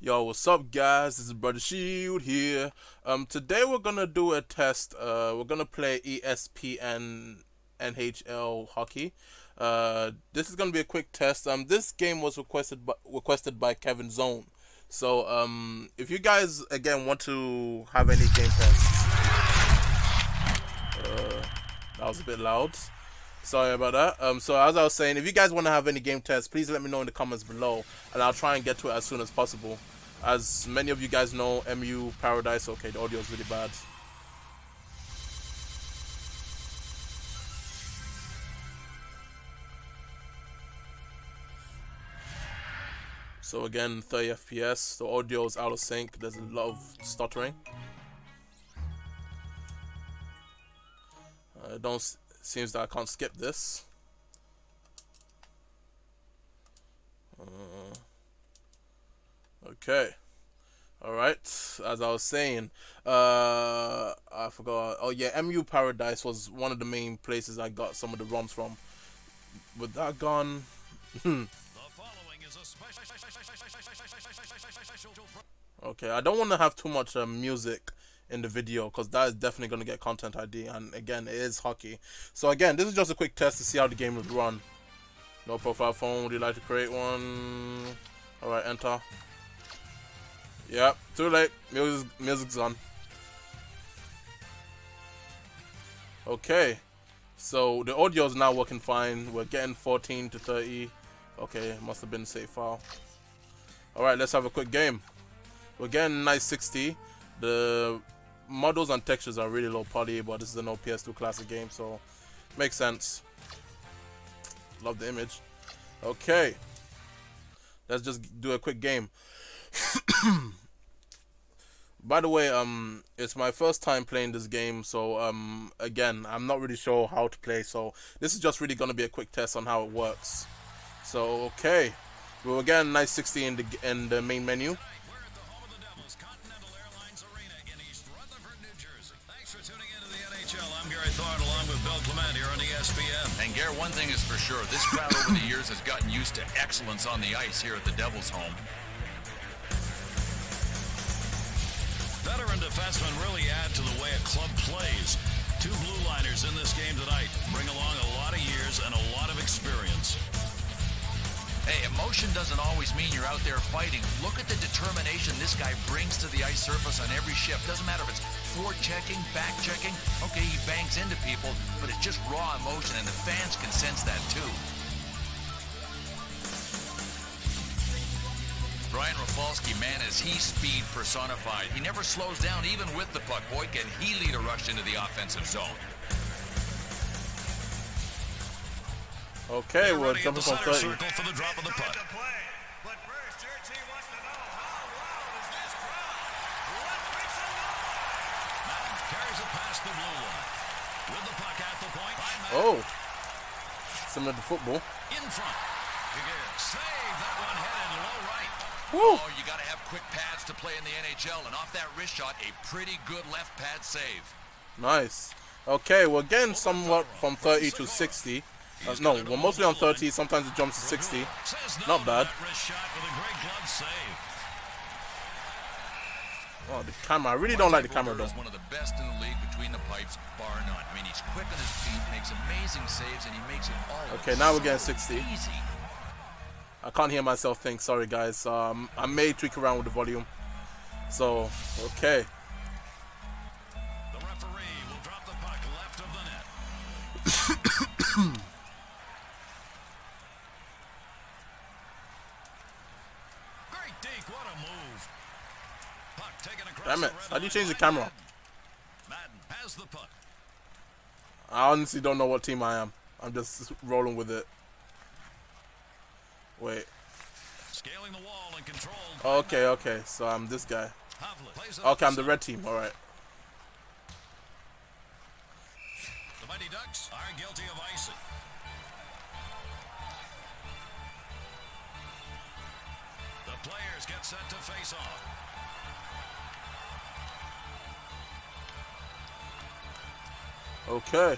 Yo, what's up guys, this is Brother Shield here. Today we're gonna do a test. We're gonna play ESPN NHL Hockey. This is gonna be a quick test. This game was requested by Kevin Zone. So if you guys again want to have any game tests, that was a bit loud, sorry about that. So as I was saying, if you guys want to have any game tests, please let me know in the comments below and I'll try and get to it as soon as possible. As many of you guys know, MU Paradise. Okay, the audio is really bad. So again, 30 fps, the audio is out of sync, there's a lot of stuttering. Seems that I can't skip this. Okay. Alright. As I was saying, I forgot. Oh yeah, MU Paradise was one of the main places I got some of the ROMs from. With that gone... Okay, I don't want to have too much music in the video because that is definitely going to get content ID, and again it is hockey. So again, this is just a quick test to see how the game would run. No profile phone, would you like to create one? Alright, enter. Yep, too late, music's on. Okay, so the audio is now working fine. We're getting 14 to 30. Okay, must have been save file. Alright, let's have a quick game. We're getting 960. The models and textures are really low poly, but this is an old PS2 classic game, so makes sense. Love the image. Okay, let's just do a quick game. By the way, it's my first time playing this game, so again, I'm not really sure how to play, so this is just really going to be a quick test on how it works. So okay, we were getting 960 in the main menu. Along with Bill Clement here on ESPN. And Gare, one thing is for sure, this crowd over the years has gotten used to excellence on the ice here at the Devils' home. Veteran defensemen really add to the way a club plays. Two blue liners in this game tonight bring along a lot of years and a lot of experience. Hey, emotion doesn't always mean you're out there fighting. Look at the determination this guy brings to the ice surface on every shift. Doesn't matter if it's forechecking, back-checking. Okay, he bangs into people, but it's just raw emotion, and the fans can sense that too. Ryan Rafalski, man, is he speed personified. He never slows down, even with the puck. Boy, can he lead a rush into the offensive zone. Okay, we're jumping from 30. Circle for the drop of the puck. Oh, similar to football. In front. Save that one headed low right. Oh, you got to have quick pads to play in the NHL, and off that wrist shot, a pretty good left pad save. Nice. Okay, we're getting somewhat from 30 to 60. No, we're mostly on 30, sometimes it jumps to 60. Not bad. Oh, the camera. I really don't like the camera though. One of the best in the league between the pipes, bar none. I mean, he's quick on his feet, makes amazing saves, and he makes it all. Okay, now we're getting 60. I can't hear myself think, sorry guys. I may tweak around with the volume. So, okay. The referee will drop the puck left of the net. Damn it, how do you change the camera? I honestly don't know what team I am. I'm just rolling with it. Wait. Okay, okay, so I'm this guy. Okay, I'm the red team, alright. The Mighty Ducks are guilty of icing. The players get set to face off. Okay.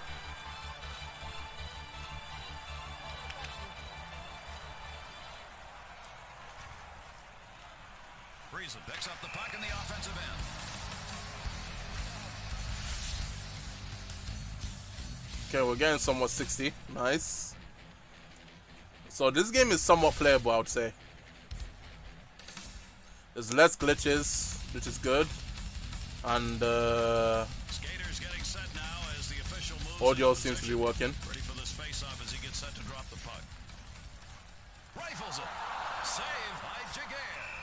Friesen picks up the puck in the offensive end. Okay, we're getting somewhat 60. Nice. So this game is somewhat playable, I would say. There's less glitches, which is good. And Skater's getting set now as the official moves. Audio seems to be working. Ready for this face-off as he gets set to drop the puck. Rifles it. Save by Giguere.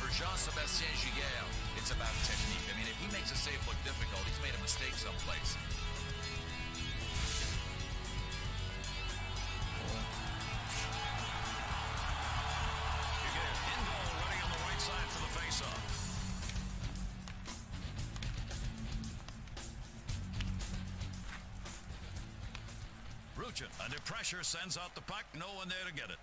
For Jean-Sebastien Giguere, it's about technique. I mean, if he makes a save look difficult, he's made a mistake someplace. Under pressure, sends out the puck. No one there to get it.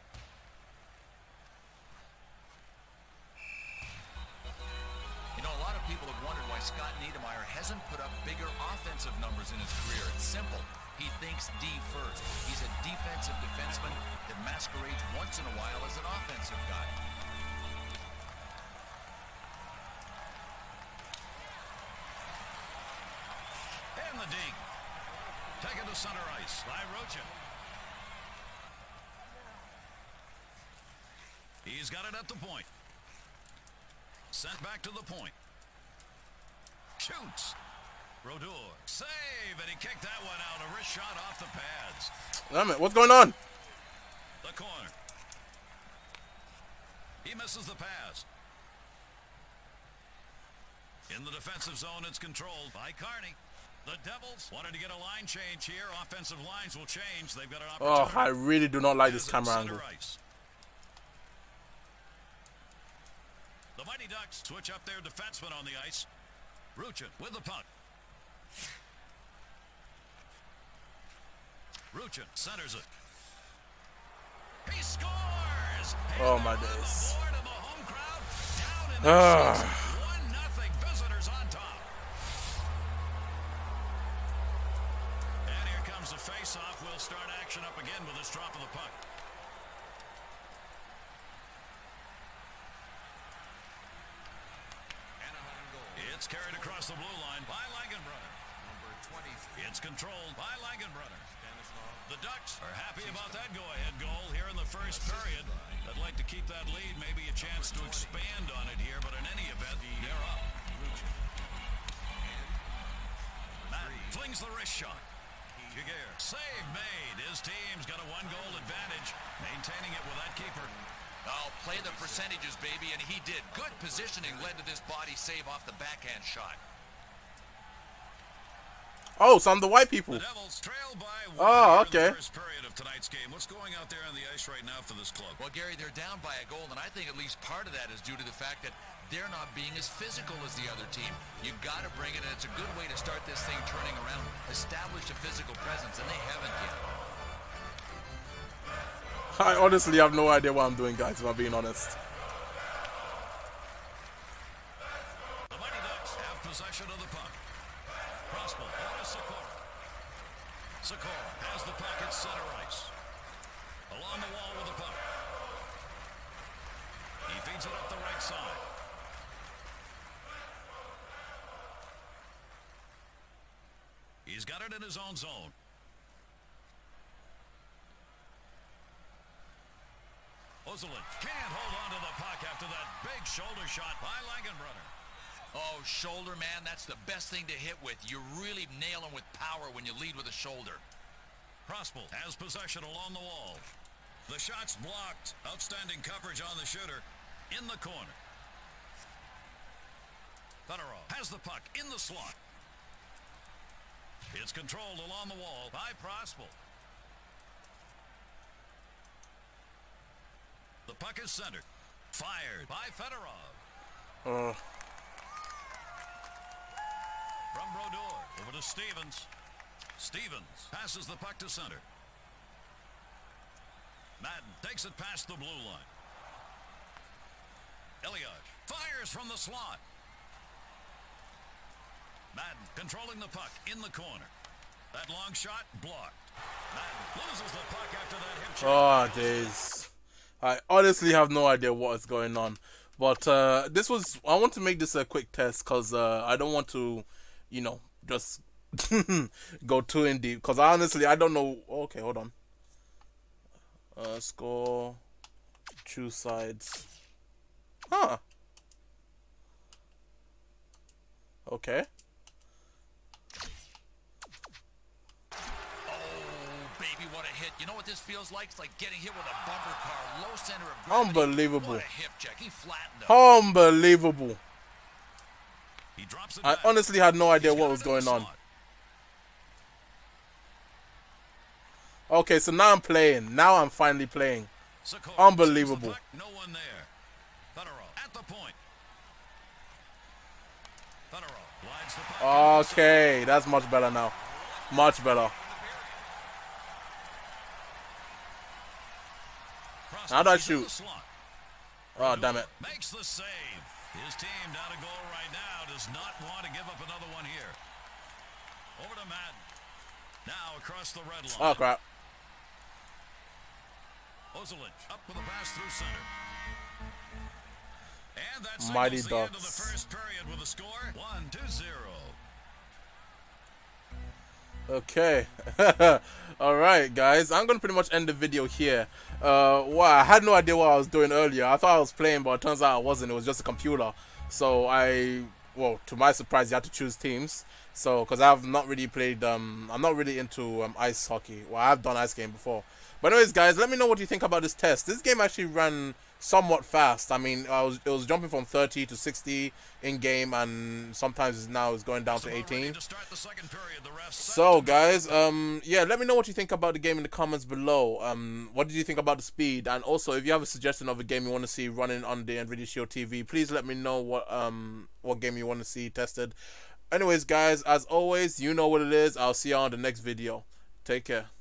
You know, a lot of people have wondered why Scott Niedermayer hasn't put up bigger offensive numbers in his career. It's simple. He thinks D first. He's a defensive defenseman that masquerades once in a while as an offensive guy. And the dink. Taken to center ice by Rocha. He's got it at the point. Sent back to the point. Shoots. Brodeur. Save, and he kicked that one out. A wrist shot off the pads. Damn it, what's going on? The corner. He misses the pass. In the defensive zone, it's controlled by Carney. The Devils wanted to get a line change here. Offensive lines will change. They've got an opportunity. Oh, I really do not like this camera angle. The Mighty Ducks switch up their defenseman on the ice. Ruchin with the puck. Ruchin centers it. He scores! Oh, my days. Ah. Face-off will start action up again with this drop of the puck. It's carried across the blue line by Langenbrunner. Number 20. It's controlled by Langenbrunner. The Ducks are happy about that go-ahead goal here in the first period. I'd like to keep that lead, maybe a chance to expand on it here, but in any event, they're up. Matt flings the wrist shot. Giguere. Save made. His team's got a one-goal advantage. Maintaining it with that keeper. I'll play the percentages, baby, and he did. Good positioning led to this body save off the backhand shot. Oh, some of the white people. The Devils trail by one in the first period of tonight's game. What's going out there on the ice right now for this club? Well, Gary, they're down by a goal, and I think at least part of that is due to the fact that they're not being as physical as the other team. You've got to bring it, and it's a good way to start this thing turning around. Establish a physical presence, and they haven't yet. I honestly have no idea what I'm doing, guys, if I'm being honest. The Mighty Ducks have possession of the puck. Prospal, that is Sikora. Sikora has the puck at center ice. Along the wall with the puck. He feeds it up the right side. He's got it in his own zone. Ozelin can't hold on to the puck after that big shoulder shot by Langenbrunner. Oh, shoulder, man, that's the best thing to hit with. You really nail him with power when you lead with a shoulder. Prospal has possession along the wall. The shot's blocked. Outstanding coverage on the shooter in the corner. Fedorov has the puck in the slot. It's controlled along the wall by Prospal. The puck is centered. Fired by Fedorov. From Brodeur over to Stevens. Stevens passes the puck to center. Madden takes it past the blue line. Elias fires from the slot. Madden controlling the puck in the corner. That long shot blocked. Madden loses the puck after that hit. Oh, days. I honestly have no idea what is going on. But this was, I want to make this a quick test because I don't want to, you know, just go too in deep. Because honestly, I don't know. Okay, hold on. Score, choose sides. Huh. Okay. You know what this feels like? It's like getting hit with a bumper car, low center of gravity. Unbelievable. Hip check. He flattened up. Unbelievable. He drops it. I honestly had no idea what was going on. Okay, so now I'm playing. Now I'm finally playing. Unbelievable. No one there. Fedorov at the point. Fedorov. Okay, that's much better now. Much better. How do I shoot? Oh, damn it. Makes the save. His team down a goal right now, does not want to give up another one here. Over to Matt. Now across the red line. Oh, crap. Ozelich up with a pass through center. And that's Mighty Ducks. The end of the first period with a score 1-0. Okay. All right, guys, I'm gonna pretty much end the video here. Wow, I had no idea what I was doing earlier. I thought I was playing, but it turns out I wasn't. It was just a computer. So I, well, to my surprise, you had to choose teams. So, because I've not really played, I'm not really into ice hockey. Well, I've done ice game before. But anyways, guys, let me know what you think about this test. This game actually ran somewhat fast. I mean, it was jumping from 30 to 60 in game, and sometimes now it's going down to 18. So, guys, yeah, let me know what you think about the game in the comments below. What did you think about the speed? And also, if you have a suggestion of a game you want to see running on the Nvidia Shield TV, please let me know what game you want to see tested. Anyways, guys, as always, you know what it is. I'll see you on the next video. Take care.